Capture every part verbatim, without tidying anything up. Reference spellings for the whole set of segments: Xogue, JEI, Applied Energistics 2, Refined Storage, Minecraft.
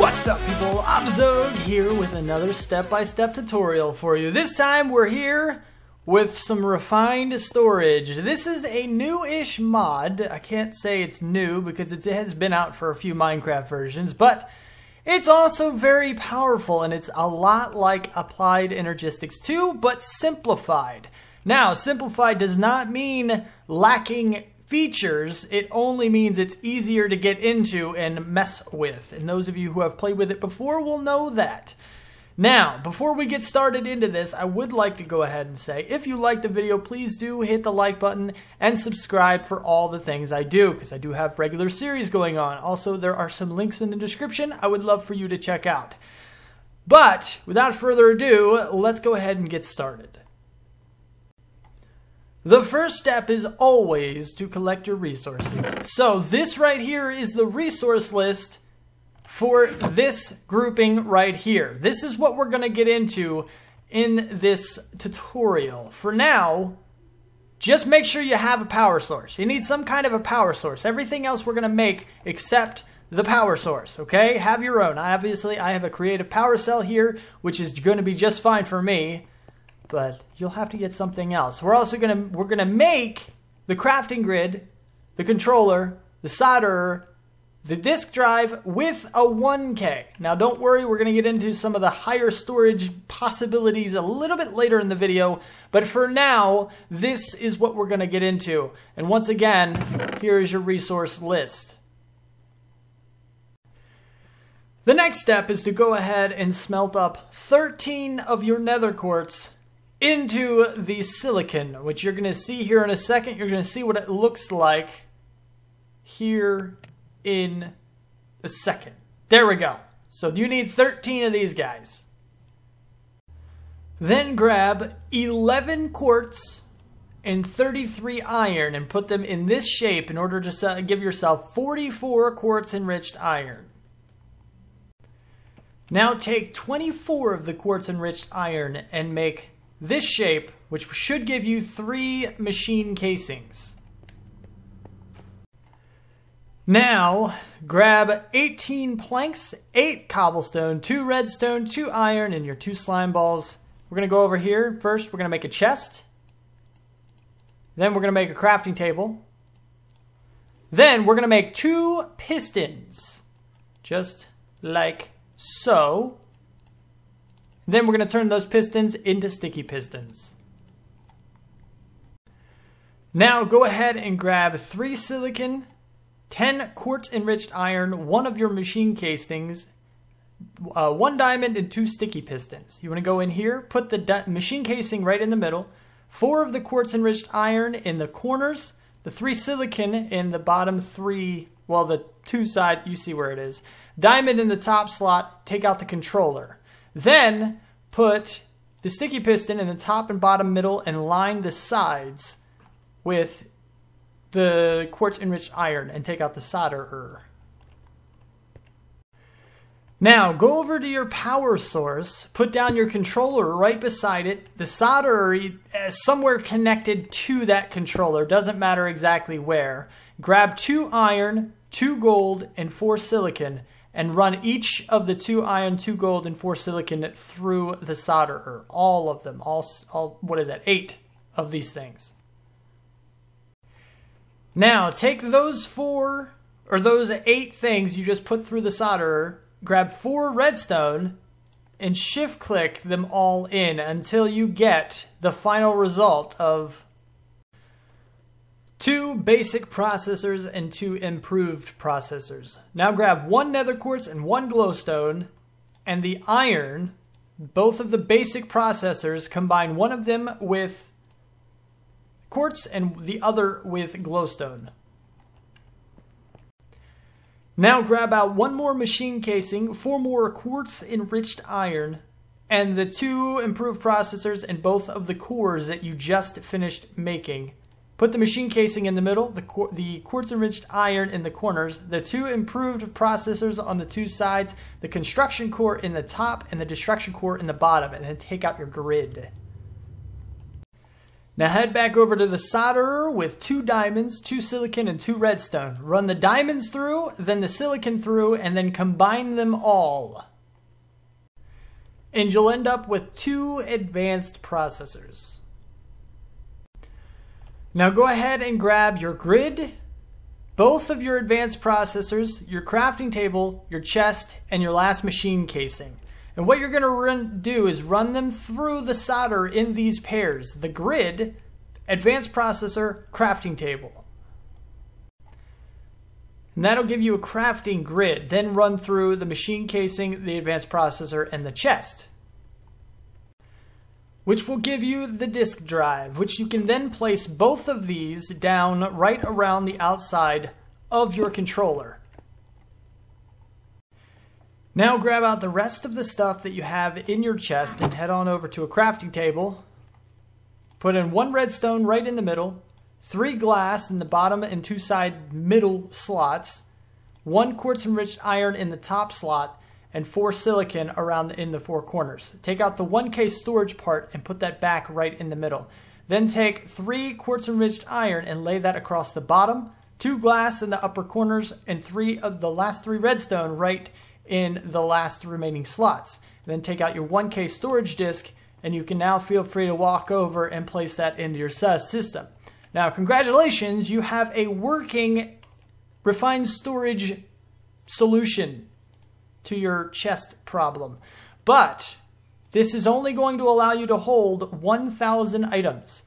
What's up, people? I'm Xogue here with another step-by-step tutorial for you. This time we're here with some refined storage. This is a new-ish mod. I can't say it's new because it has been out for a few Minecraft versions, but it's also very powerful and it's a lot like Applied Energistics two, but simplified. Now, simplified does not mean lacking features, it only means it's easier to get into and mess with. And those of you who have played with it before will know that. Now, before we get started into this, I would like to go ahead and say, if you like the video, please do hit the like button and subscribe for all the things I do, because I do have regular series going on. Also, there are some links in the description I would love for you to check out. But without further ado, let's go ahead and get started. The first step is always to collect your resources. So this right here is the resource list for this grouping right here. This is what we're going to get into in this tutorial. For now, just make sure you have a power source. You need some kind of a power source. Everything else we're going to make except the power source, okay? Have your own. I obviously, I have a creative power cell here, which is going to be just fine for me. But you'll have to get something else. We're also gonna we're gonna make the crafting grid, the controller, the solderer, the disk drive with a one K. Now don't worry, we're gonna get into some of the higher storage possibilities a little bit later in the video, but for now, this is what we're gonna get into. And once again, here is your resource list. The next step is to go ahead and smelt up thirteen of your nether quartz into the silicon, which you're going to see here in a second. You're going to see what it looks like here in a second. There we go. So you need thirteen of these guys. Then grab eleven quartz and thirty-three iron and put them in this shape in order to give yourself forty-four quartz enriched iron. Now take twenty-four of the quartz enriched iron and make this shape, which should give you three machine casings. Now, grab eighteen planks, eight cobblestone, two redstone, two iron, and your two slime balls. We're gonna go over here. First, we're gonna make a chest. Then we're gonna make a crafting table. Then we're gonna make two pistons, just like so. Then we're going to turn those pistons into sticky pistons. Now go ahead and grab three silicon, ten quartz enriched iron, one of your machine casings, uh, one diamond, and two sticky pistons. You want to go in here, put the machine casing right in the middle, four of the quartz enriched iron in the corners, the three silicon in the bottom three, well, the two side, you see where it is, diamond in the top slot, take out the controller. Then put the sticky piston in the top and bottom middle and line the sides with the quartz enriched iron and take out the solderer. Now go over to your power source, put down your controller right beside it, the solderer somewhere connected to that controller, doesn't matter exactly where. Grab two iron, two gold, and four silicon, and run each of the two iron, two gold, and four silicon through the solderer. All of them, all, all, what is that, eight of these things. Now, take those four, or those eight things you just put through the solderer, grab four redstone, and shift-click them all in until you get the final result of two basic processors and two improved processors. Now grab one nether quartz and one glowstone and the iron, both of the basic processors, combine one of them with quartz and the other with glowstone. Now grab out one more machine casing, four more quartz enriched iron, and the two improved processors and both of the cores that you just finished making. Put the machine casing in the middle, the, the quartz enriched iron in the corners, the two improved processors on the two sides, the construction core in the top, and the destruction core in the bottom, and then take out your grid. Now head back over to the solderer with two diamonds, two silicon, and two redstone. Run the diamonds through, then the silicon through, and then combine them all. And you'll end up with two advanced processors. Now go ahead and grab your grid, both of your advanced processors, your crafting table, your chest, and your last machine casing. And what you're going to do is run them through the solder in these pairs: the grid, advanced processor, crafting table. And that'll give you a crafting grid. Then run through the machine casing, the advanced processor, and the chest, which will give you the disk drive, which you can then place both of these down right around the outside of your controller. Now grab out the rest of the stuff that you have in your chest and head on over to a crafting table. Put in one redstone right in the middle, three glass in the bottom and two side middle slots, one quartz enriched iron in the top slot, and four silicon around in the four corners. Take out the one K storage part and put that back right in the middle. Then take three quartz enriched iron and lay that across the bottom, two glass in the upper corners, and three of the last three redstone right in the last remaining slots. Then take out your one K storage disk, and you can now feel free to walk over and place that into your S U S system. Now, congratulations, you have a working refined storage solution to your chest problem. But this is only going to allow you to hold one thousand items.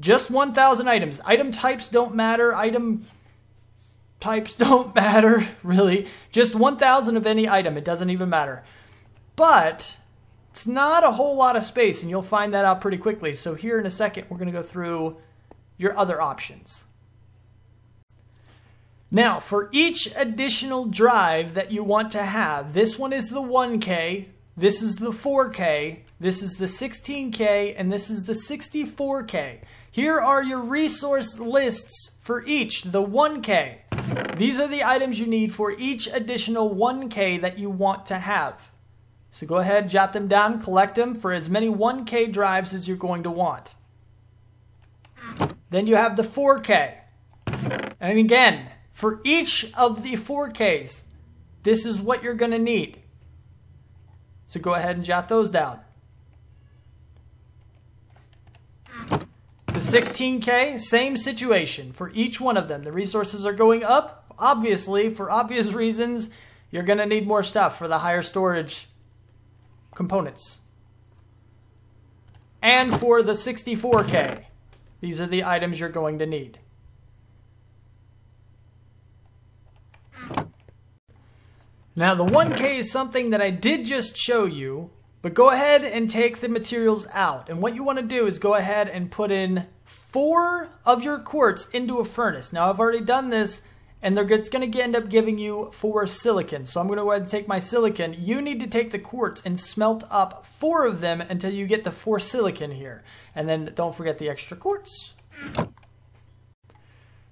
Just one thousand items. Item types don't matter. Item types don't matter, really. Just one thousand of any item. It doesn't even matter. But it's not a whole lot of space, and you'll find that out pretty quickly. So here in a second, we're going to go through your other options. Now, for each additional drive that you want to have, this one is the one K, this is the four K, this is the sixteen K, and this is the sixty-four K. Here are your resource lists for each. The one K. These are the items you need for each additional one K that you want to have. So go ahead, jot them down, collect them for as many one K drives as you're going to want. Then you have the four K. And again, for each of the four Ks, this is what you're going to need. So go ahead and jot those down. The sixteen K, same situation for each one of them. The resources are going up, obviously, for obvious reasons. You're going to need more stuff for the higher storage components. And for the sixty-four K, these are the items you're going to need. Now, the one K is something that I did just show you, but go ahead and take the materials out. And what you want to do is go ahead and put in four of your quartz into a furnace. Now, I've already done this, and they're, it's going to end up giving you four silicon. So I'm going to go ahead and take my silicon. You need to take the quartz and smelt up four of them until you get the four silicon here. And then don't forget the extra quartz.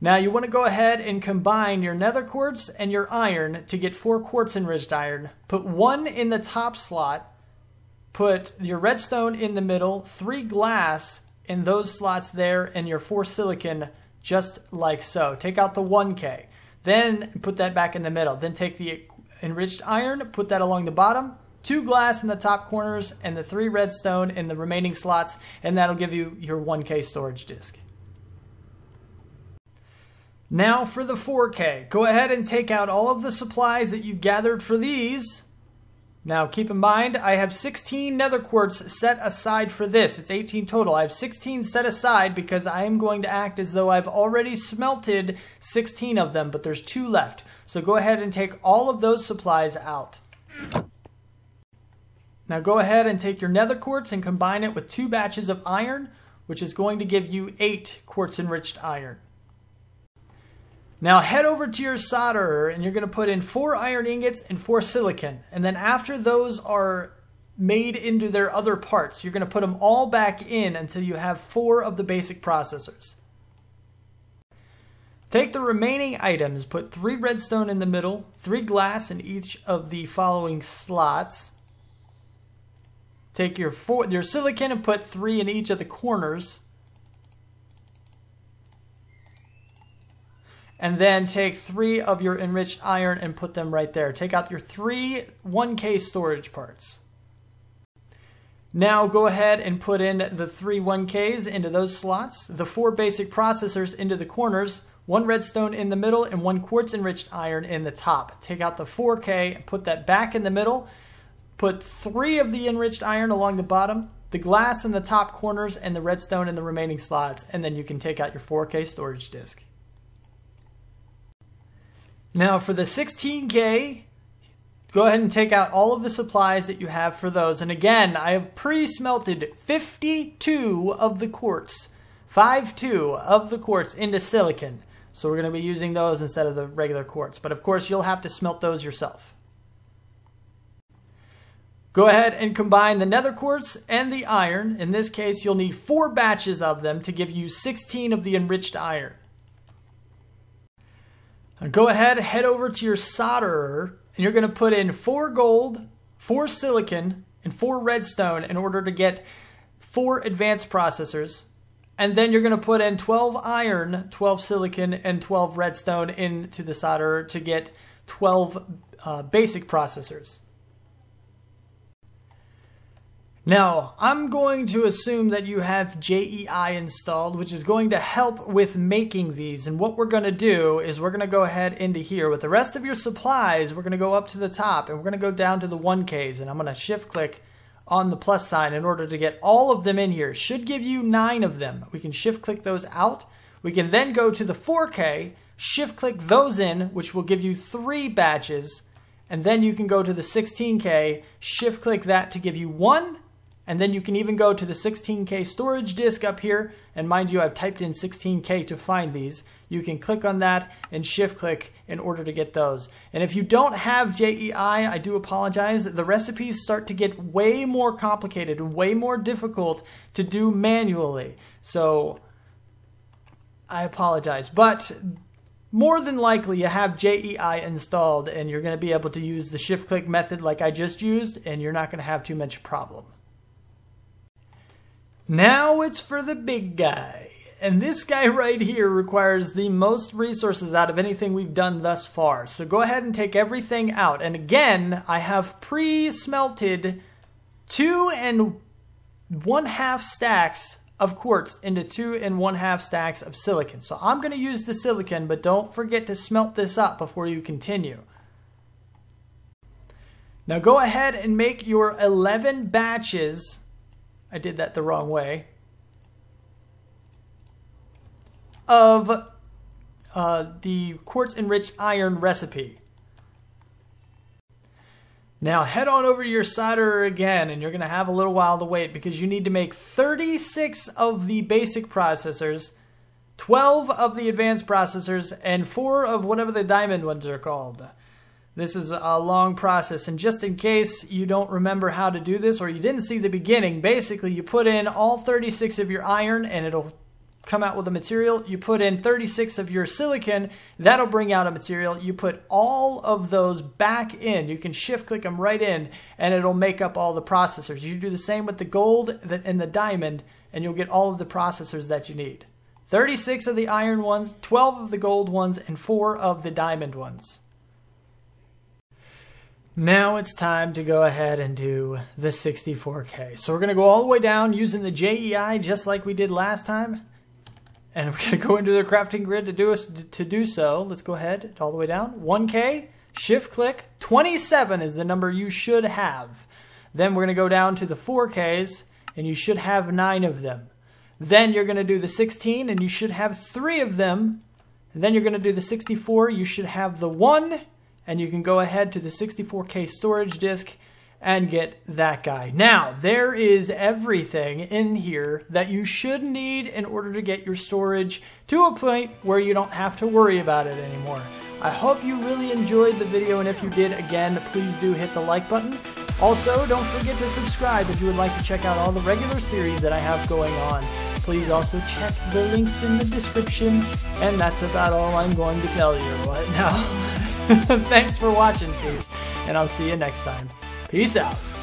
Now you want to go ahead and combine your nether quartz and your iron to get four quartz enriched iron. Put one in the top slot, put your redstone in the middle, three glass in those slots there, and your four silicon just like so. Take out the one K, then put that back in the middle. Then take the enriched iron, put that along the bottom, two glass in the top corners, and the three redstone in the remaining slots, and that'll give you your one K storage disk. Now for the four K, go ahead and take out all of the supplies that you gathered for these. Now keep in mind, I have sixteen nether quartz set aside for this. It's eighteen total. I have sixteen set aside because I am going to act as though I've already smelted sixteen of them, but there's two left. So go ahead and take all of those supplies out. Now go ahead and take your nether quartz and combine it with two batches of iron, which is going to give you eight quartz enriched iron. Now head over to your solderer and you're going to put in four iron ingots and four silicon. And then after those are made into their other parts, you're going to put them all back in until you have four of the basic processors. Take the remaining items, put three redstone in the middle, three glass in each of the following slots. Take your, four, your silicon and put three in each of the corners. and then take three of your enriched iron and put them right there. Take out your three one K storage parts. Now go ahead and put in the three one Ks into those slots, the four basic processors into the corners, one redstone in the middle, and one quartz enriched iron in the top. Take out the four K and put that back in the middle. Put three of the enriched iron along the bottom, the glass in the top corners, and the redstone in the remaining slots, and then you can take out your four K storage disk. Now for the sixteen K, go ahead and take out all of the supplies that you have for those. And again, I have pre-smelted fifty-two of the quartz, fifty-two of the quartz into silicon. So we're going to be using those instead of the regular quartz. But of course, you'll have to smelt those yourself. Go ahead and combine the nether quartz and the iron. In this case, you'll need four batches of them to give you sixteen of the enriched iron. Now go ahead, head over to your solderer, and you're going to put in four gold, four silicon, and four redstone in order to get four advanced processors. And then you're going to put in twelve iron, twelve silicon, and twelve redstone into the solderer to get twelve uh, basic processors. Now, I'm going to assume that you have J E I installed, which is going to help with making these. And what we're going to do is we're going to go ahead into here. With the rest of your supplies, we're going to go up to the top, and we're going to go down to the one Ks. And I'm going to shift-click on the plus sign in order to get all of them in here. Should give you nine of them. We can shift-click those out. We can then go to the four K, shift-click those in, which will give you three batches. And then you can go to the sixteen K, shift-click that to give you one. And then you can even go to the sixteen K storage disk up here. And mind you, I've typed in sixteen K to find these. You can click on that and shift click in order to get those. And if you don't have J E I, I do apologize. The recipes start to get way more complicated and way more difficult to do manually. So I apologize. But more than likely, you have J E I installed and you're going to be able to use the shift click method like I just used, and you're not going to have too much problem. Now it's for the big guy, and this guy right here requires the most resources out of anything we've done thus far. So go ahead and take everything out, and again, I have pre-smelted two and one half stacks of quartz into two and one half stacks of silicon. So I'm going to use the silicon, but don't forget to smelt this up before you continue. Now go ahead and make your eleven batches. I did that the wrong way, of uh, the quartz enriched iron recipe. Now head on over to your solderer again, and you're going to have a little while to wait because you need to make thirty-six of the basic processors, twelve of the advanced processors, and four of whatever the diamond ones are called. This is a long process, and just in case you don't remember how to do this or you didn't see the beginning, basically you put in all thirty-six of your iron and it'll come out with a material. You put in thirty-six of your silicon, that'll bring out a material. You put all of those back in. You can shift click them right in and it'll make up all the processors. You do the same with the gold and the diamond and you'll get all of the processors that you need. thirty-six of the iron ones, twelve of the gold ones, and four of the diamond ones. Now it's time to go ahead and do the sixty-four K. So we're going to go all the way down using the J E I just like we did last time. And we're going to go into the crafting grid to do, to do so. Let's go ahead all the way down. one K, shift click. twenty-seven is the number you should have. Then we're going to go down to the four Ks and you should have nine of them. Then you're going to do the sixteen and you should have three of them. And then you're going to do the sixty-four. You should have the one. And you can go ahead to the sixty-four K storage disk and get that guy. Now, there is everything in here that you should need in order to get your storage to a point where you don't have to worry about it anymore. I hope you really enjoyed the video, and if you did, again, please do hit the like button. Also, don't forget to subscribe if you would like to check out all the regular series that I have going on. Please also check the links in the description, and that's about all I'm going to tell you right now. Thanks for watching, peeps, and I'll see you next time. Peace out.